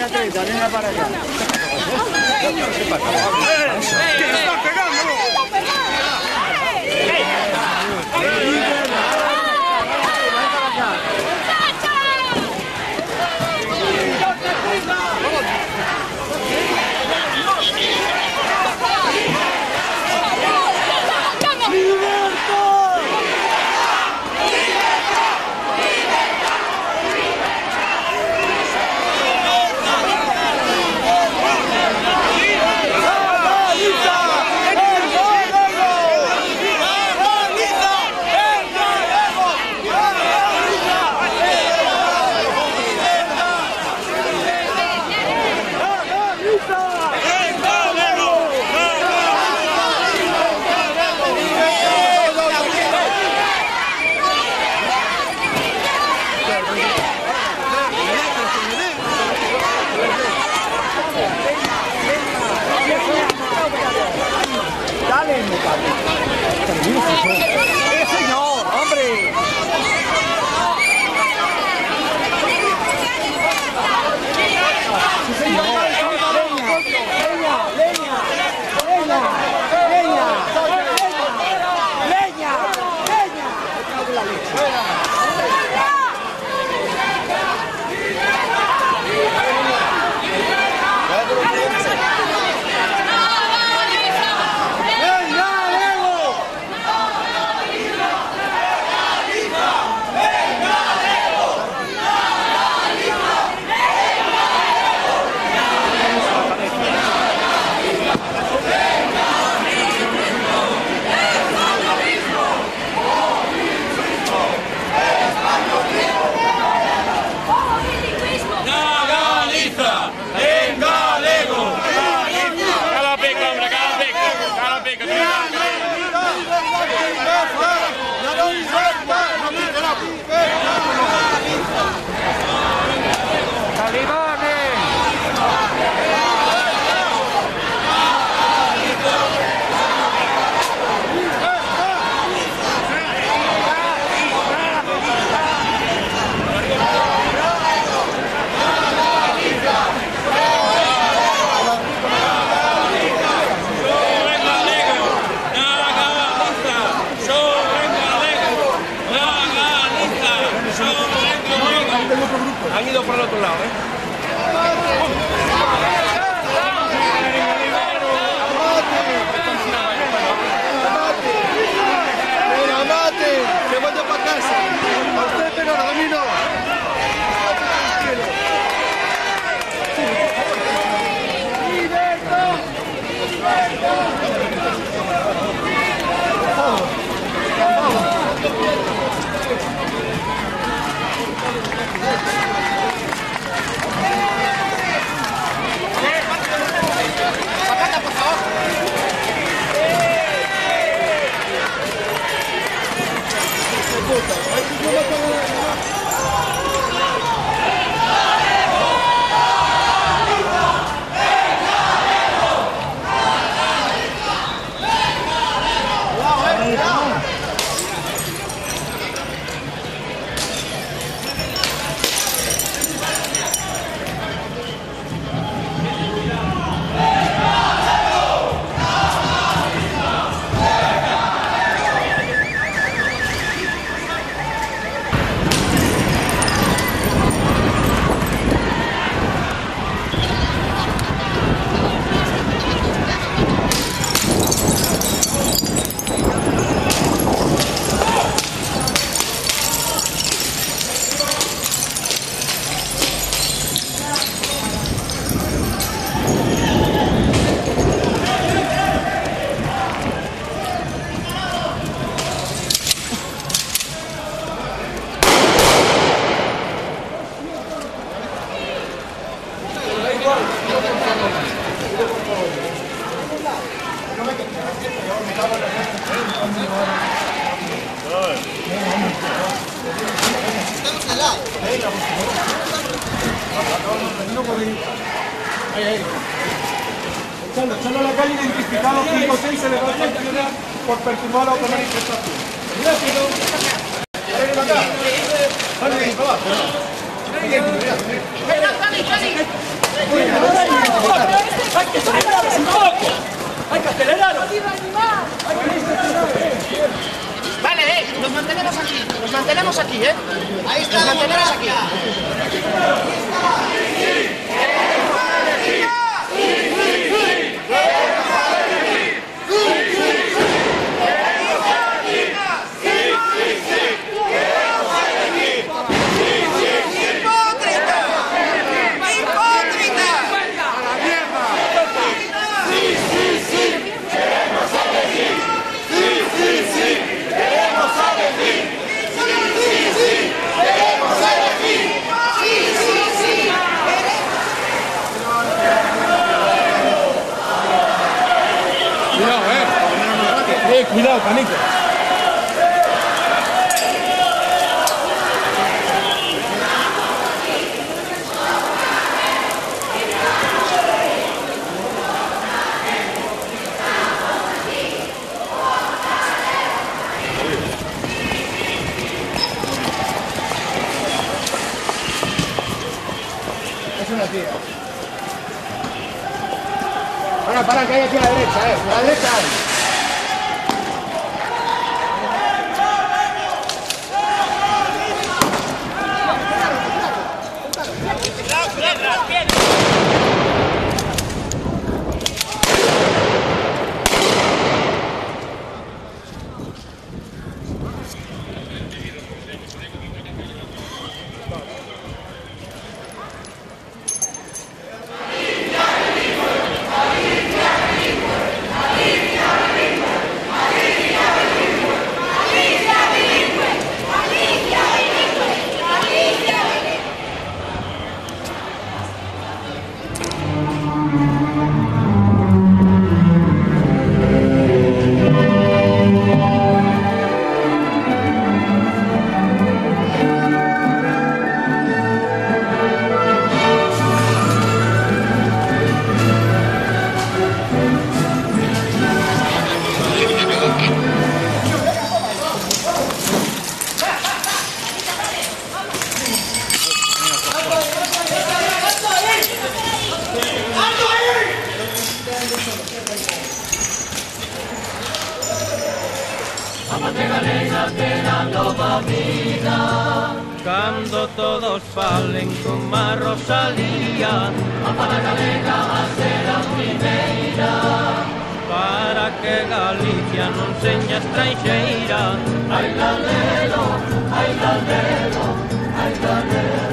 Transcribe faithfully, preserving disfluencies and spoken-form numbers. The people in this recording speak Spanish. Gracias. Hay que acelerarlo. Vale, eh, nos mantenemos aquí, nos mantenemos aquí, eh. Ahí está, nos mantenemos aquí. Cuidado, Canico. Es una tía. Ahora para que hay aquí a la derecha, eh. A la derecha. Cuando todos falen con a Rosalía, a Galega a ser a primeira, para que Galicia non seña estranxeira. Ai galelo, ai galelo, ai galelo.